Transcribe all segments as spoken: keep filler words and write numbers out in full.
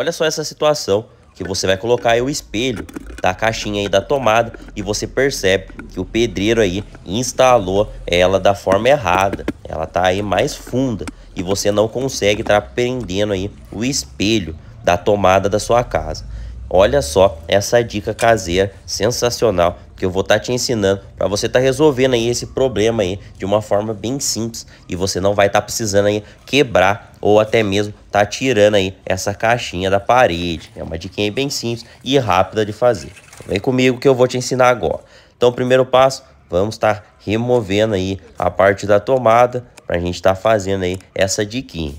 Olha só essa situação, que você vai colocar aí o espelho da caixinha aí da tomada e você percebe que o pedreiro aí instalou ela da forma errada. Ela tá aí mais funda e você não consegue estar prendendo aí o espelho da tomada da sua casa. Olha só essa dica caseira sensacional que eu vou estar te ensinando para você estar resolvendo aí esse problema aí de uma forma bem simples, e você não vai estar precisando aí quebrar ou até mesmo estar tirando aí essa caixinha da parede. É uma diquinha bem simples e rápida de fazer. Vem comigo que eu vou te ensinar agora. Então, primeiro passo, vamos estar removendo aí a parte da tomada para a gente estar fazendo aí essa diquinha.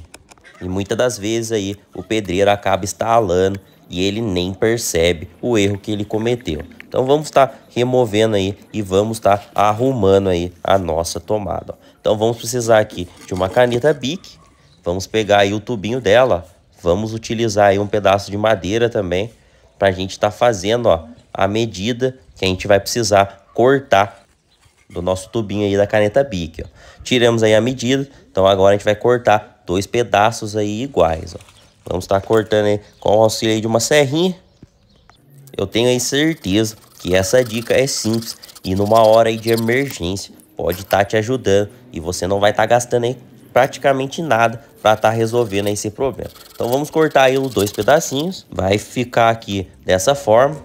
E muitas das vezes aí o pedreiro acaba instalando e ele nem percebe o erro que ele cometeu. Então vamos estar removendo aí e vamos estar arrumando aí a nossa tomada. Então vamos precisar aqui de uma caneta bic. Vamos pegar aí o tubinho dela. Vamos utilizar aí um pedaço de madeira também para a gente estar fazendo, ó, a medida que a gente vai precisar cortar do nosso tubinho aí da caneta bic. Ó. Tiramos aí a medida. Então agora a gente vai cortar dois pedaços aí iguais, ó. Vamos estar cortando aí com o auxílio aí de uma serrinha. Eu tenho aí certeza que essa dica é simples e numa hora aí de emergência pode estar te ajudando e você não vai estar gastando aí praticamente nada para estar resolvendo aí esse problema. Então vamos cortar aí os dois pedacinhos. Vai ficar aqui dessa forma.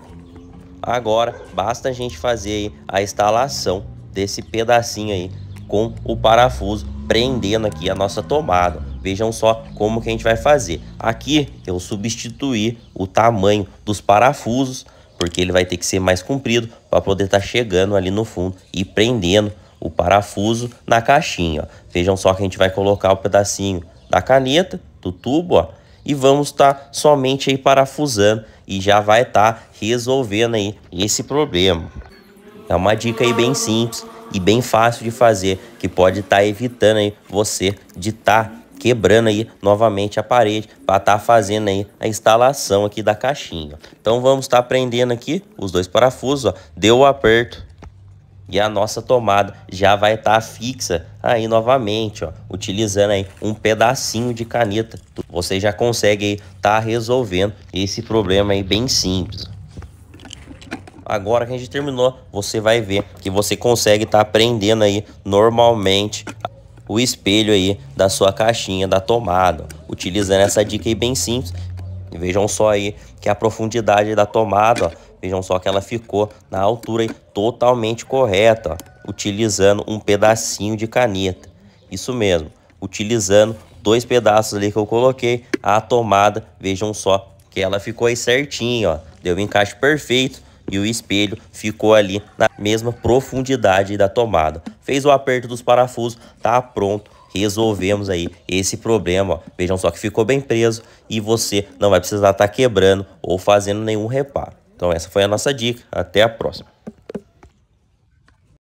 Agora basta a gente fazer aí a instalação desse pedacinho aí com o parafuso prendendo aqui a nossa tomada. Vejam só como que a gente vai fazer. Aqui eu substituí o tamanho dos parafusos, porque ele vai ter que ser mais comprido para poder estar chegando ali no fundo e prendendo o parafuso na caixinha. Ó. Vejam só que a gente vai colocar o pedacinho da caneta, do tubo, ó, e vamos estar somente aí parafusando e já vai estar resolvendo aí esse problema. É uma dica aí bem simples e bem fácil de fazer, que pode estar evitando aí você de estar quebrando aí novamente a parede para estar fazendo aí a instalação aqui da caixinha. Então vamos estar prendendo aqui os dois parafusos, ó. Deu o aperto e a nossa tomada já vai estar fixa aí novamente, ó, utilizando aí um pedacinho de caneta. Você já consegue aí estar resolvendo esse problema aí bem simples. Agora que a gente terminou, você vai ver que você consegue estar prendendo aí normalmente o espelho aí da sua caixinha da tomada, ó, utilizando essa dica aí bem simples. E vejam só aí que a profundidade da tomada, ó, vejam só que ela ficou na altura aí totalmente correta, ó, utilizando um pedacinho de caneta. Isso mesmo, utilizando dois pedaços ali que eu coloquei a tomada. Vejam só que ela ficou aí certinho, ó, deu um encaixe perfeito e o espelho ficou ali na mesma profundidade da tomada. Fez o aperto dos parafusos, tá pronto, resolvemos aí esse problema, ó. Vejam só que ficou bem preso e você não vai precisar estar quebrando ou fazendo nenhum reparo. Então essa foi a nossa dica, até a próxima.